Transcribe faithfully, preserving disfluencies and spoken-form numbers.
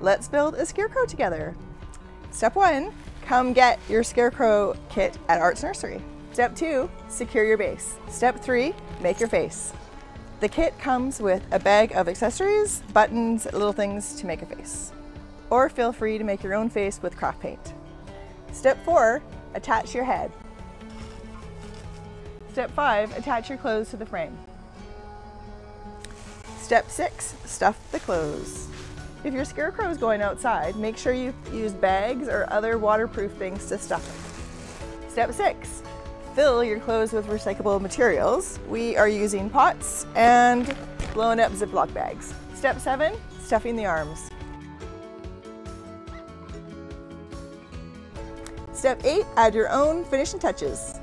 Let's build a scarecrow together. Step one, come get your scarecrow kit at Arts Nursery. Step two, secure your base. Step three, make your face. The kit comes with a bag of accessories, buttons, little things to make a face. Or feel free to make your own face with craft paint. Step four, attach your head. Step five, attach your clothes to the frame. Step six, stuff the clothes. If your scarecrow is going outside, make sure you use bags or other waterproof things to stuff it. Step six, fill your clothes with recyclable materials. We are using pots and blown up Ziploc bags. Step seven, stuffing the arms. Step eight, add your own finishing touches.